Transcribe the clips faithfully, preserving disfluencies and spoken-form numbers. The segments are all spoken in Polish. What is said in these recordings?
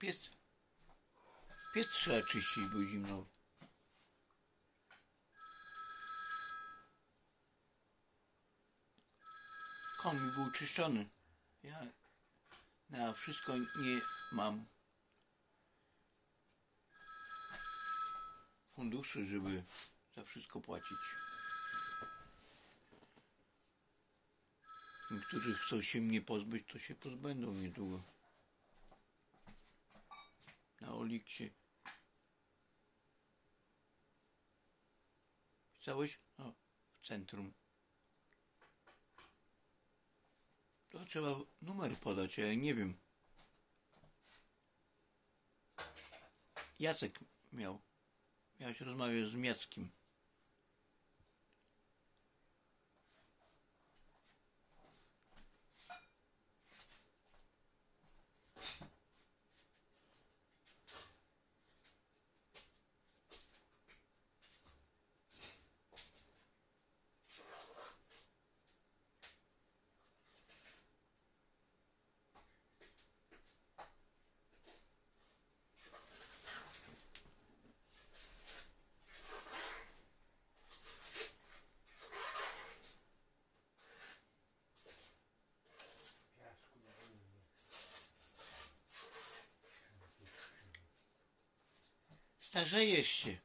piec, piec trzeba czyścić, bo zimno. Komin był czyszczony. Ja na wszystko nie mam funduszy, żeby za wszystko płacić. Niektórzy chcą się mnie pozbyć, to się pozbędą niedługo. Na Oliksie. Pisałeś? No, w centrum. To trzeba numer podać, ja nie wiem. Jacek miał. Miałeś rozmawiać z Miackiem. Starzejesz się.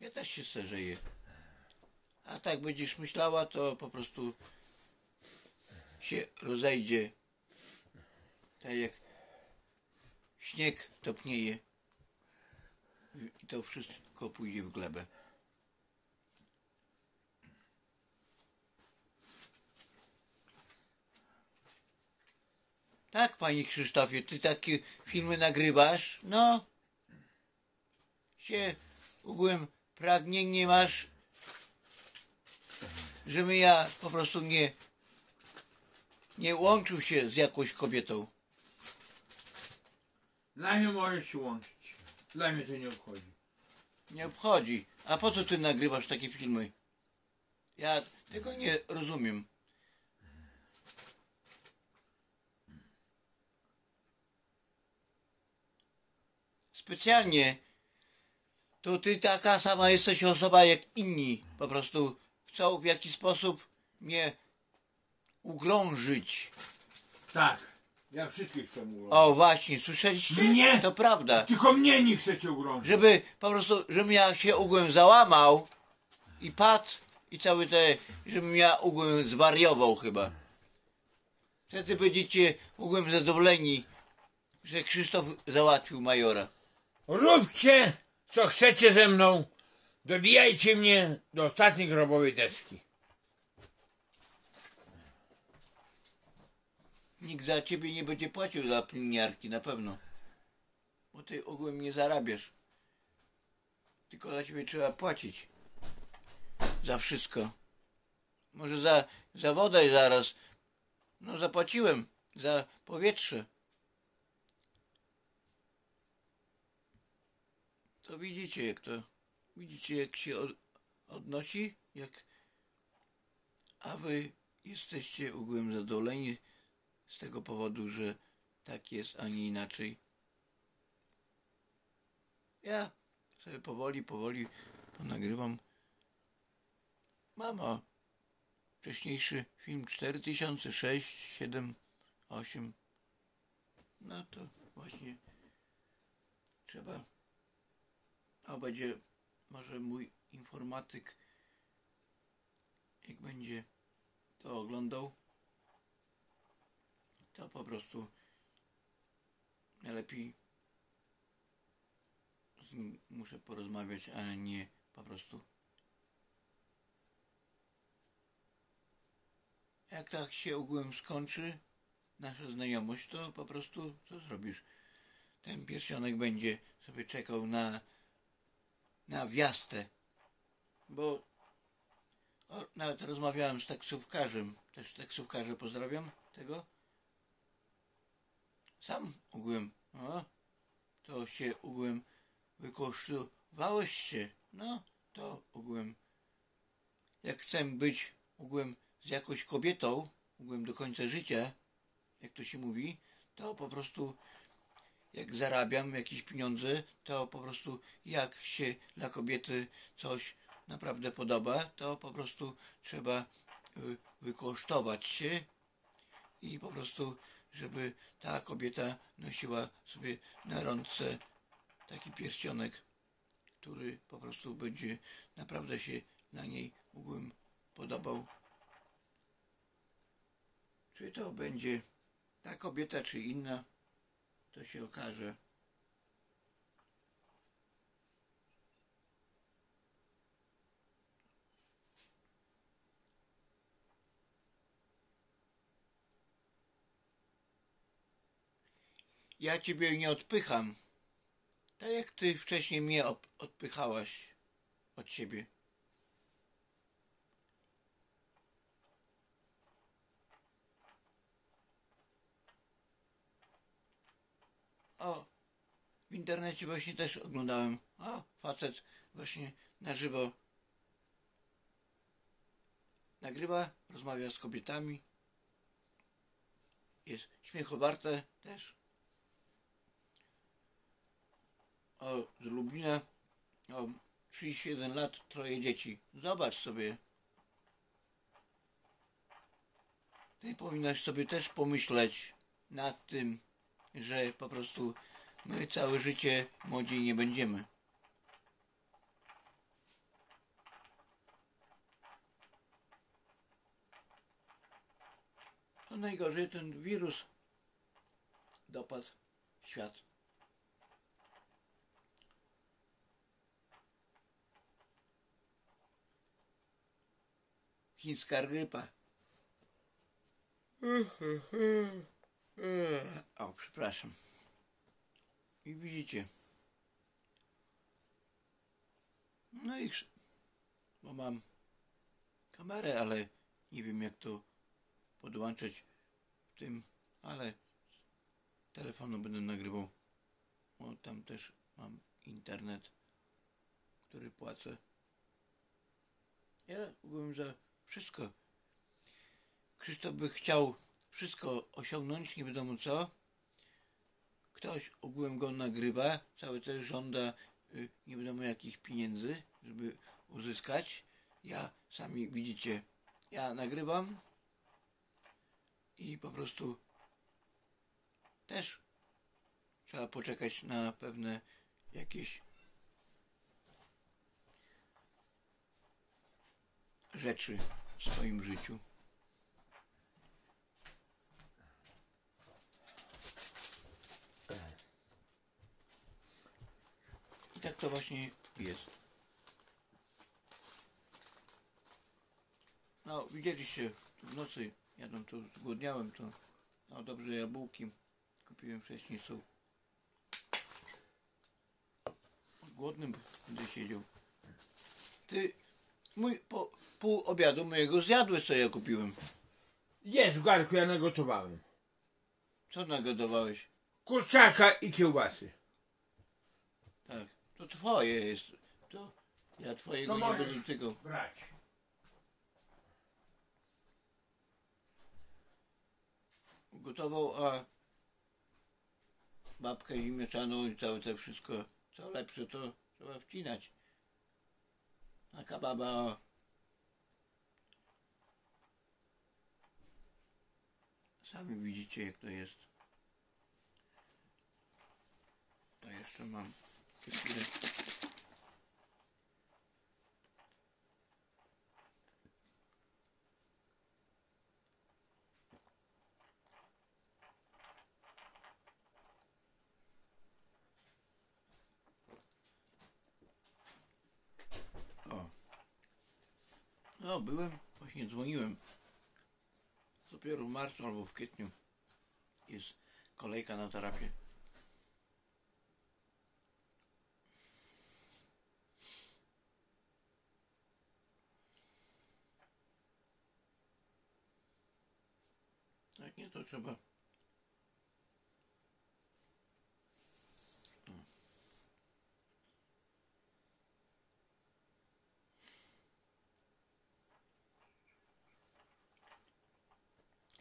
Ja też się starzeję. A tak będziesz myślała, to po prostu się rozejdzie. Tak jak śnieg topnieje. I to wszystko pójdzie w glebę. Tak, panie Krzysztofie, ty takie filmy nagrywasz? No. Cię ogółem pragnienie masz, żebym ja po prostu nie, nie łączył się z jakąś kobietą. Dla mnie możesz się łączyć. Dla mnie to nie obchodzi. Nie obchodzi. A po co ty nagrywasz takie filmy? Ja tego nie rozumiem. Specjalnie. To ty taka sama jesteś osoba jak inni. Po prostu chcą w jakiś sposób mnie ugrążyć. Tak. Ja wszystkich chcę ugrążyć. O właśnie, słyszeliście? Mnie? To prawda. Tylko mnie nie chcecie ugrążyć. Żeby po prostu, żebym ja się ogółem załamał i padł i cały te, żebym ja ogółem zwariował chyba. Wtedy będziecie ogółem zadowoleni, że Krzysztof załatwił majora. Róbcie! Co chcecie ze mną, dobijajcie mnie do ostatniej grobowej deski. Nikt za ciebie nie będzie płacił za pielęgniarki, na pewno. Bo ty ogółem nie zarabiasz. Tylko za ciebie trzeba płacić. Za wszystko. Może za, za wodę zaraz. No zapłaciłem. Za powietrze. To widzicie jak to, widzicie jak się od, odnosi, jak, a wy jesteście ogółem zadowoleni z tego powodu, że tak jest, a nie inaczej. Ja sobie powoli, powoli nagrywam. Mama, wcześniejszy film cztery tysiące sześć, siedem, osiem. No to właśnie trzeba... A będzie może mój informatyk, jak będzie to oglądał, to po prostu najlepiej z nim muszę porozmawiać, a nie po prostu. Jak tak się ogółem skończy nasza znajomość, to po prostu co zrobisz? Ten pierścionek będzie sobie czekał na na wiastę, bo o, nawet rozmawiałem z taksówkarzem, też taksówkarze pozdrawiam tego, sam ogółem, no, to się ogółem wykosztowałeś się, no to ogółem, jak chcę być ogółem z jakąś kobietą, ogółem do końca życia, jak to się mówi, to po prostu jak zarabiam jakieś pieniądze, to po prostu jak się dla kobiety coś naprawdę podoba, to po prostu trzeba wykosztować się i po prostu, żeby ta kobieta nosiła sobie na rączce taki pierścionek, który po prostu będzie naprawdę się na niej ogółem podobał. Czy to będzie ta kobieta, czy inna, to się okaże. Ja ciebie nie odpycham, tak jak ty wcześniej mnie odpychałaś od siebie. O, w internecie właśnie też oglądałem. O, facet właśnie na żywo nagrywa, rozmawia z kobietami. Jest śmiechowarte też. O, z Lublina. O, trzydzieści jeden lat, troje dzieci. Zobacz sobie. Ty powinnaś sobie też pomyśleć nad tym, że po prostu my całe życie młodzi nie będziemy. To najgorzej ten wirus dopadł świat. Chińska grypa. O, przepraszam. I widzicie. No i... Bo mam kamerę, ale nie wiem jak to podłączyć w tym, ale z telefonu będę nagrywał. Bo tam też mam internet, który płacę. Ja byłem za wszystko. Krzysztof by chciał wszystko osiągnąć, nie wiadomo co. Ktoś ogółem go nagrywa, cały też żąda y, nie wiadomo jakich pieniędzy, żeby uzyskać. Ja, sami widzicie, ja nagrywam i po prostu też trzeba poczekać na pewne jakieś rzeczy w swoim życiu. I tak to właśnie jest. No, widzieliście, tu w nocy jadłem, to zgłodniałem, to no dobrze, jabłki kupiłem wcześniej, są. Głodnym będę siedział. Ty, mój, po, pół obiadu mojego zjadłeś, co ja kupiłem. Jest w garku, ja nagotowałem. Co nagotowałeś? Kurczaka i kiełbasy. Tak. To twoje jest. To ja twojego no nie będę tego brać. Ugotował, a babkę ziemniaczaną i całe to wszystko, co lepsze, to trzeba wcinać. Taka baba sami widzicie jak to jest. A jeszcze mam chwilę. O. No, byłem, właśnie dzwoniłem. Dopiero w marcu albo w kwietniu jest kolejka na terapię. Jak nie, to trzeba.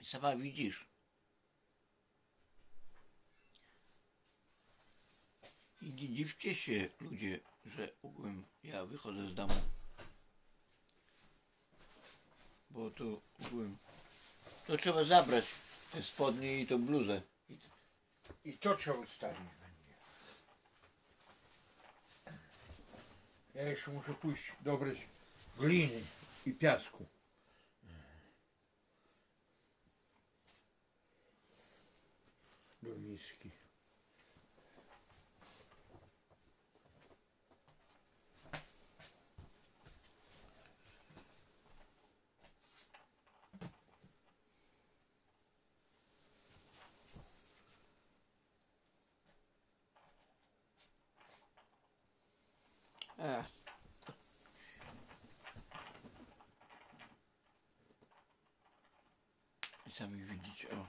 Sama widzisz. Nie dziwcie się, ludzie, że ogółem ja wychodzę z domu. Bo to ogółem... To trzeba zabrać te spodnie i tą bluzę. I to trzeba ustawić będzie. Ja jeszcze muszę pójść dobrać gliny i piasku. Do miski. I sami widzicie, o.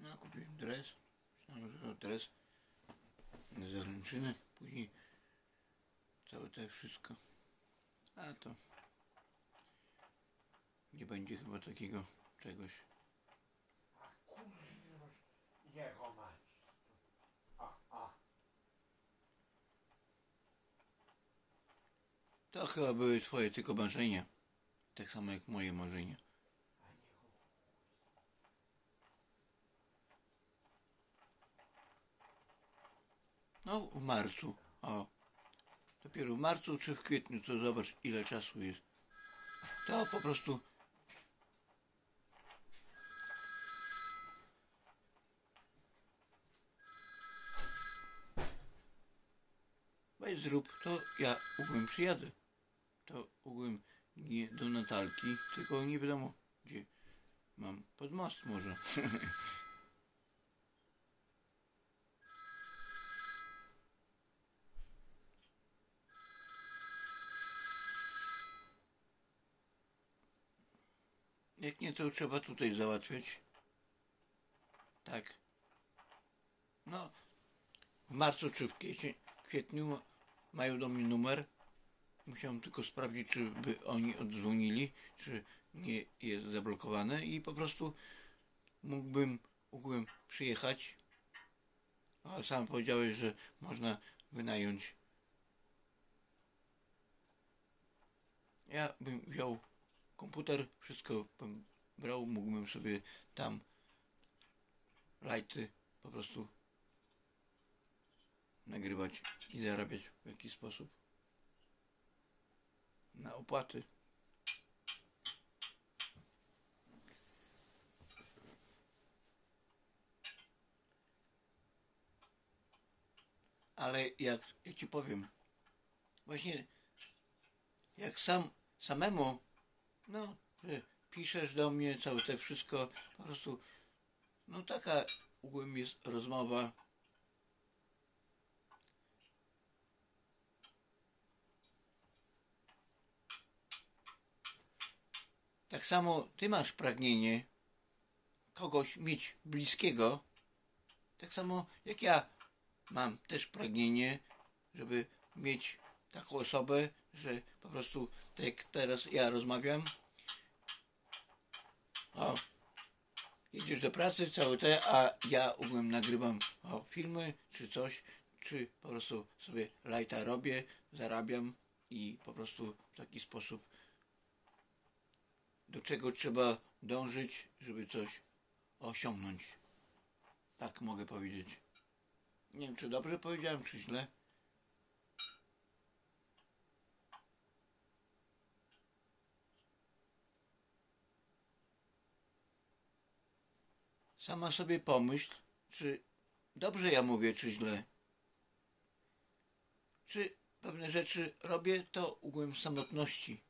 No, kupiłem dres, myślałem, że to dres na zaręczynę, później całe to wszystko, a to nie będzie chyba takiego czegoś. A kurwa, jego mać. A, a. To chyba były twoje tylko marzenia, tak samo jak moje marzenia. No w marcu, o, dopiero w marcu czy w kwietniu, to zobacz ile czasu jest. To po prostu... Weź zrób, to ja ogółem przyjadę. To ogółem nie do Natalki, tylko nie wiadomo gdzie. Mam pod most może. Jak nie, to trzeba tutaj załatwiać. Tak. No, w marcu czy w kwietniu mają do mnie numer. Musiałem tylko sprawdzić, czy by oni oddzwonili, czy nie jest zablokowane i po prostu mógłbym, mógłbym przyjechać. A sam powiedziałeś, że można wynająć. Ja bym wziął komputer, wszystko bym brał, mógłbym sobie tam lajty po prostu nagrywać i zarabiać w jakiś sposób na opłaty. Ale jak ja ci powiem, właśnie jak sam samemu no, że piszesz do mnie, całe te wszystko, po prostu, no taka ogólnie jest rozmowa. Tak samo ty masz pragnienie kogoś mieć bliskiego, tak samo jak ja mam też pragnienie, żeby mieć taką osobę, że po prostu tak jak teraz ja rozmawiam. O, jedziesz do pracy, całe te, a ja ogółem nagrywam o, filmy czy coś, czy po prostu sobie lajta robię, zarabiam i po prostu w taki sposób, do czego trzeba dążyć, żeby coś osiągnąć. Tak mogę powiedzieć. Nie wiem, czy dobrze powiedziałem, czy źle. Sama sobie pomyśl, czy dobrze ja mówię, czy źle. Czy pewne rzeczy robię, to ogółem samotności.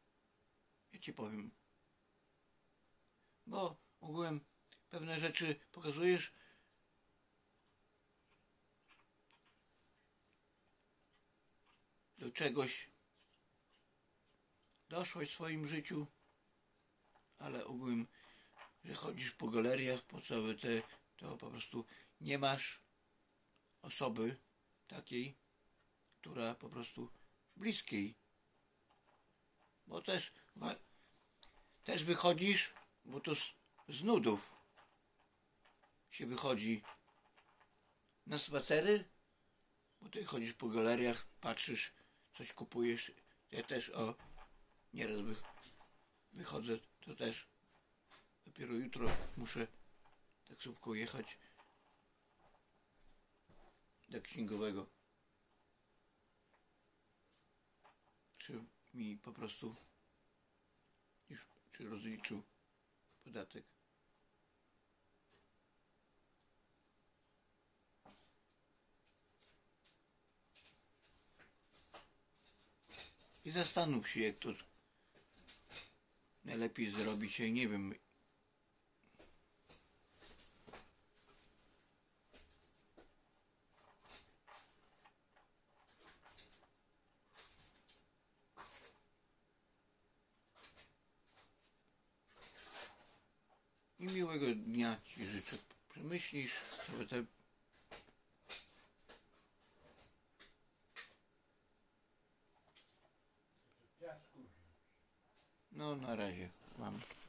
Ja ci powiem. Bo ogółem pewne rzeczy pokazujesz do czegoś doszłeś w swoim życiu, ale ogółem, że chodzisz po galeriach, po całe te, to po prostu nie masz osoby takiej, która po prostu bliskiej. Bo też, też wychodzisz, bo to z, z nudów się wychodzi na spacery, bo ty chodzisz po galeriach, patrzysz, coś kupujesz. Ja też o nieraz wy, wychodzę, to też dopiero jutro muszę taksówką jechać do księgowego. Czy mi po prostu już, czy rozliczył podatek. I zastanów się, jak to najlepiej zrobić. Ja nie wiem. I miłego dnia ci życzę. Przemyślisz sobie te... No, na razie mam.